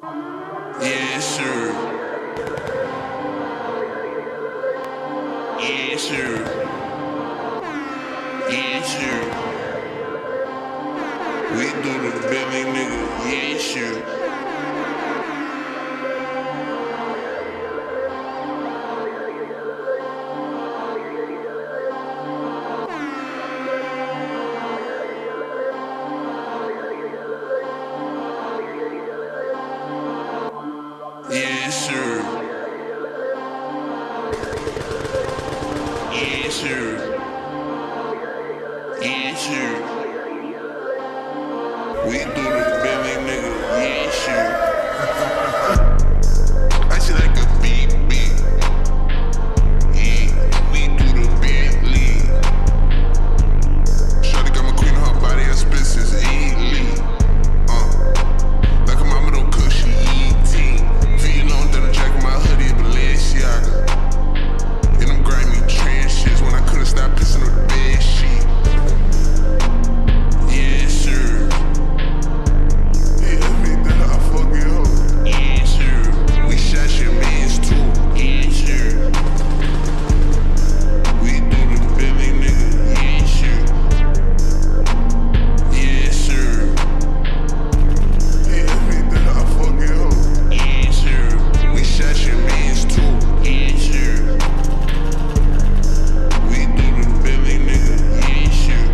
Yeah, sure. Yeah, sure. Yeah, sure. We do the Billy nigga. Yeah, sure. Yeah, sure. Yeah, sure. Yeah, sure. We do the Billy nigga. Yeah, sure. I should like a beat. Yeah, we do the Bentley. Shawty got my queen on her body, her spits is elite. Like a mama don't cook, she eat. V-long done a jacket, my hoodie, Balenciaga. And them grimy trans shits when I couldn't stop pissing on the bed sheet. Yeah, sure. Yeah, I mean, that I fucking hope. Yeah, sure. We shot your mans too. Yeah, sure. We do the Billy nigga. Yeah, sure. Yeah, sure. Yeah, I mean, that I fucking hope. Yeah, sure. We shot your mans too. Yeah, sure. We do the Billy nigga. Yeah, sure.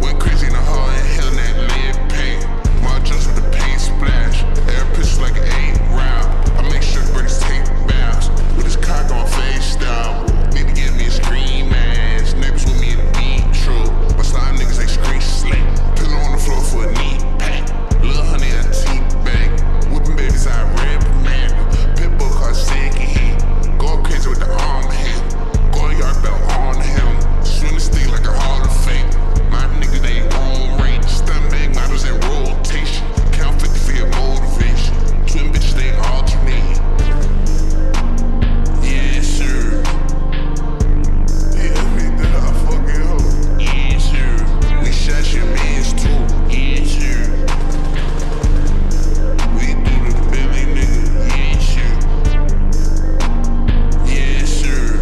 Went crazy in the hall and hell in that lead paint. My jumps with the paint splash. Air pitch like an 8 round. I make sure birdies take bounds. With his cock on face style. Need to give me a scream ass. Neighbors with me in the beat true. My slime niggas they scream slick. Pillow on the floor for a knee pack. Lil' honey a tea bag. Whipping babies I reprimand. Pitbull caught sick and heat. Going crazy with the arm hand. Going yard belt on him. Swing this thing like a hall of fame. My niggas they on range. Stun bag models in rotation. Count 50 for your motivation. Twin bitches they alternate. Yeah, sure. Yeah, I mean, that I fucking hope. Yeah, sure. We shot your mans too. Yeah, sure. We do the Billy nigga. Yeah, sure. Yeah, sure.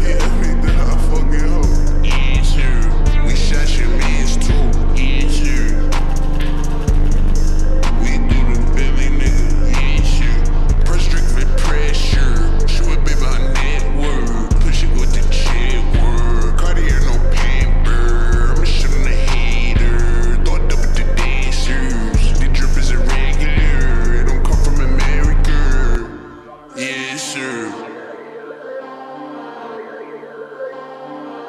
Yeah, I mean, that I fucking hope. Yeah, sure. We shot your mans too. Yeah, sure. We do the Billy nigga. Yeah, sure. Press strict with pressure. She with baby her network. Push it with the chick word. Cartier no pamper. I'm a shit on the hater. Throw it up with the dancers. The drip is irregular. It don't come from America. Yeah, sure.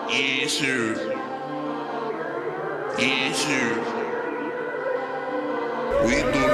Yeah, sure. Yeah, sure. We do the